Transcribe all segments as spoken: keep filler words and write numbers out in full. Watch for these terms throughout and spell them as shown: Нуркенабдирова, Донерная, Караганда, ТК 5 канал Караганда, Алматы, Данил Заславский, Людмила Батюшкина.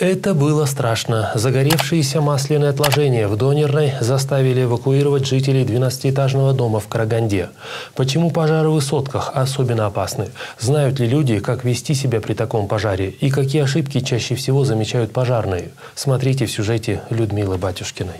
Это было страшно. Загоревшиеся масляные отложения в Донерной заставили эвакуировать жителей двенадцатиэтажного дома в Караганде. Почему пожары в высотках особенно опасны? Знают ли люди, как вести себя при таком пожаре? И какие ошибки чаще всего замечают пожарные? Смотрите в сюжете Людмилы Батюшкиной.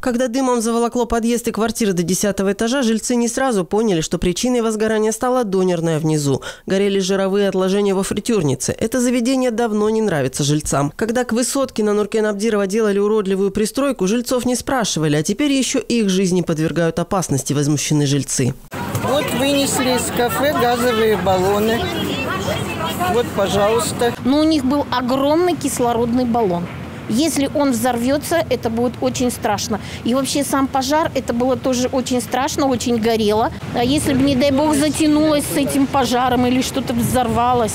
Когда дымом заволокло подъезд и квартиры до десятого этажа, жильцы не сразу поняли, что причиной возгорания стала Донерная внизу. Горели жировые отложения во фритюрнице. Это заведение давно не нравится жильцам. Когда к высотке на Нуркенабдирова делали уродливую пристройку, жильцов не спрашивали, а теперь еще их жизни подвергают опасности, возмущены жильцы. Вот вынесли из кафе газовые баллоны. Вот, пожалуйста. Но у них был огромный кислородный баллон. Если он взорвется, это будет очень страшно. И вообще сам пожар, это было тоже очень страшно, очень горело. А если бы, не дай бог, затянулось с этим пожаром или что-то взорвалось.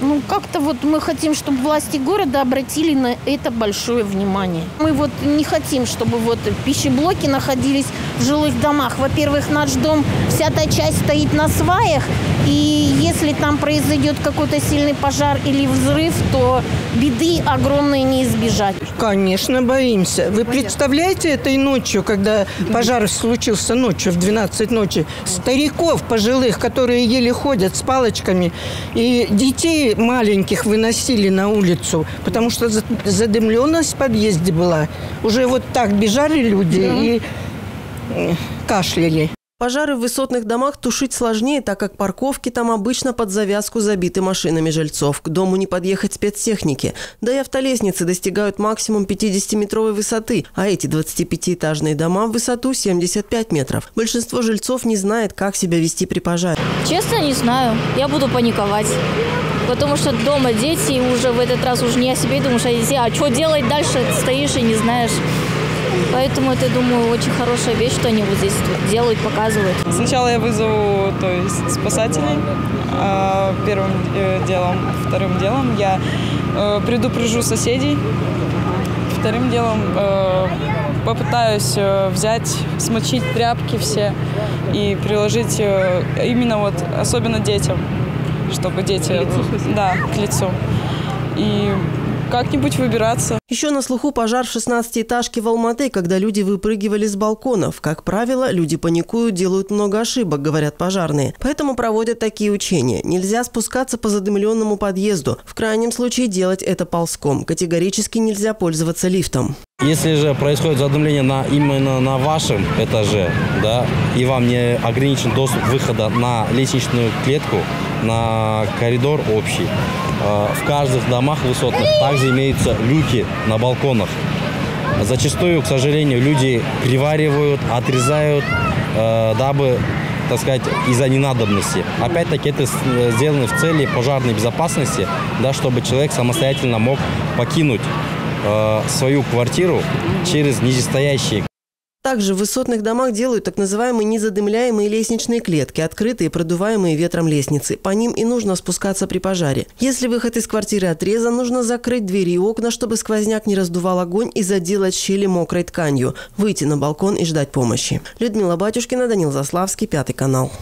Ну, как-то вот мы хотим, чтобы власти города обратили на это большое внимание. Мы вот не хотим, чтобы вот пищеблоки находились в жилых домах. Во-первых, наш дом, вся та часть стоит на сваях, и если там произойдет какой-то сильный пожар или взрыв, то беды огромные не избежать. Конечно, боимся. Вы представляете, этой ночью, когда пожар случился ночью, в двенадцать ночи, стариков пожилых, которые еле ходят с палочками, и детей маленьких выносили на улицу, потому что задымленность в подъезде была. Уже вот так бежали люди и кашляли. Пожары в высотных домах тушить сложнее, так как парковки там обычно под завязку забиты машинами жильцов. К дому не подъехать спецтехники. Да и автолестницы достигают максимум пятидесятиметровой высоты, а эти двадцатипятиэтажные дома в высоту семьдесят пять метров. Большинство жильцов не знает, как себя вести при пожаре. Честно, не знаю. Я буду паниковать. Потому что дома дети, и уже в этот раз уже не о себе думаешь, а о детях. А что делать дальше? Стоишь и не знаешь. Поэтому это, думаю, очень хорошая вещь, что они вот здесь делают, показывают. Сначала я вызову, то есть, спасателей первым делом, вторым делом я предупрежу соседей, вторым делом попытаюсь взять, смочить тряпки все и приложить именно вот, особенно детям, чтобы дети, да, к лицу. И как-нибудь выбираться. Еще на слуху пожар в шестнадцатиэтажке в Алматы, когда люди выпрыгивали с балконов. Как правило, люди паникуют, делают много ошибок, говорят пожарные. Поэтому проводят такие учения. Нельзя спускаться по задымленному подъезду. В крайнем случае делать это ползком. Категорически нельзя пользоваться лифтом. Если же происходит задымление на, именно на вашем этаже, да, и вам не ограничен доступ выхода на лестничную клетку, на коридор общий, в каждых домах высотных также имеются люки на балконах. Зачастую, к сожалению, люди приваривают, отрезают, дабы, так сказать, из-за ненадобности. Опять-таки это сделано в цели пожарной безопасности, да, чтобы человек самостоятельно мог покинуть свою квартиру через нижестоящие. Также в высотных домах делают так называемые незадымляемые лестничные клетки, открытые, продуваемые ветром лестницы. По ним и нужно спускаться при пожаре. Если выход из квартиры отрезан, нужно закрыть двери и окна, чтобы сквозняк не раздувал огонь, и заделать щели мокрой тканью, выйти на балкон и ждать помощи. Людмила Батюшкина, Данил Заславский, пятый канал.